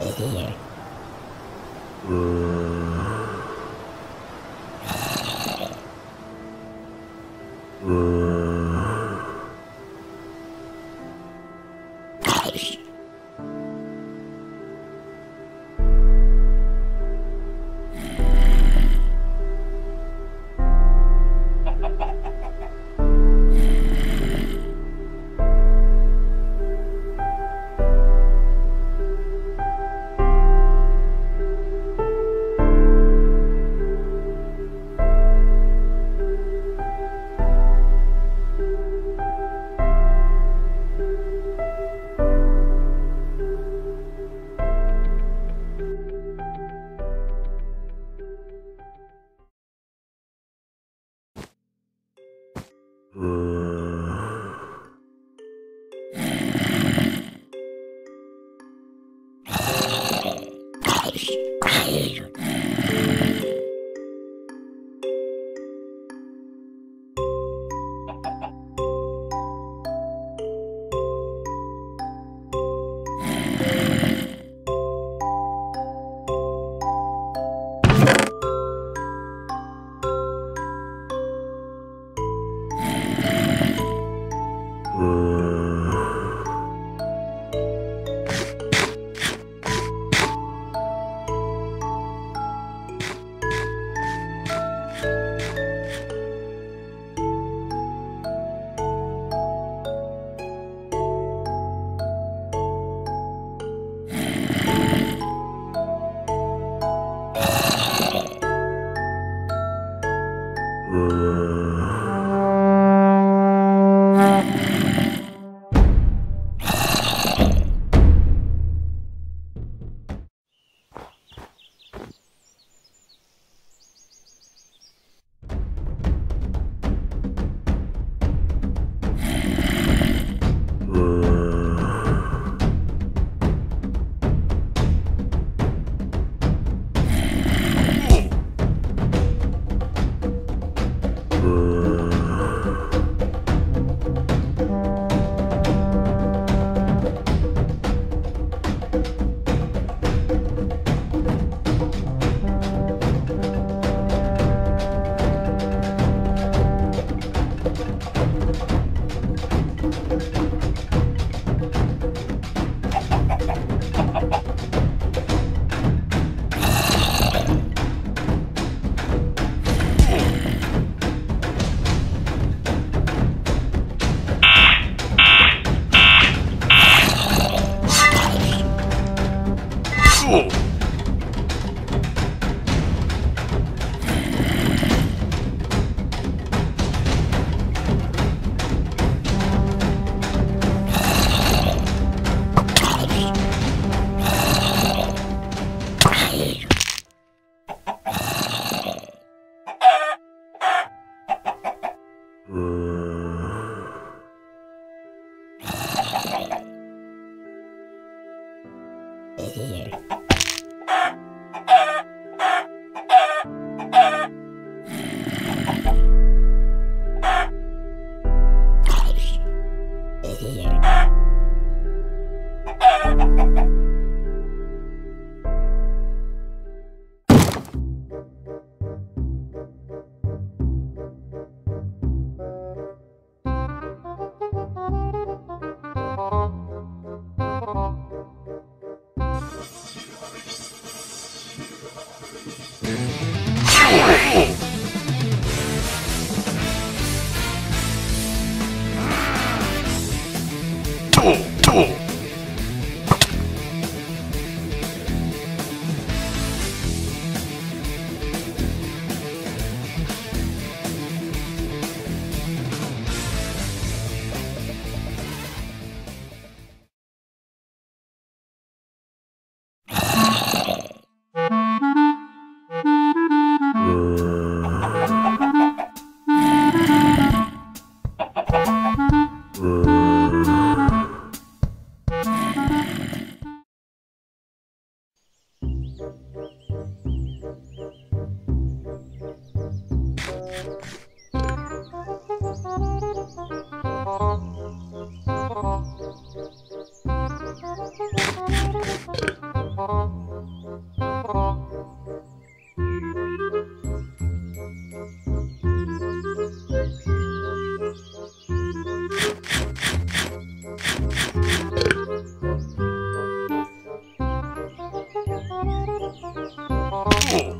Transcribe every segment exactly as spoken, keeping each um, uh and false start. here. Oh! Brrrr.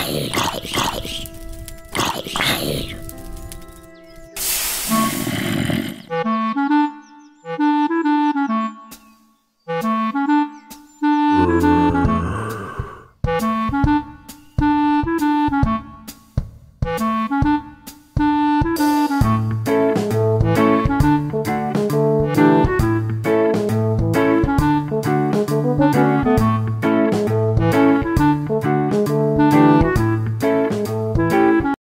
I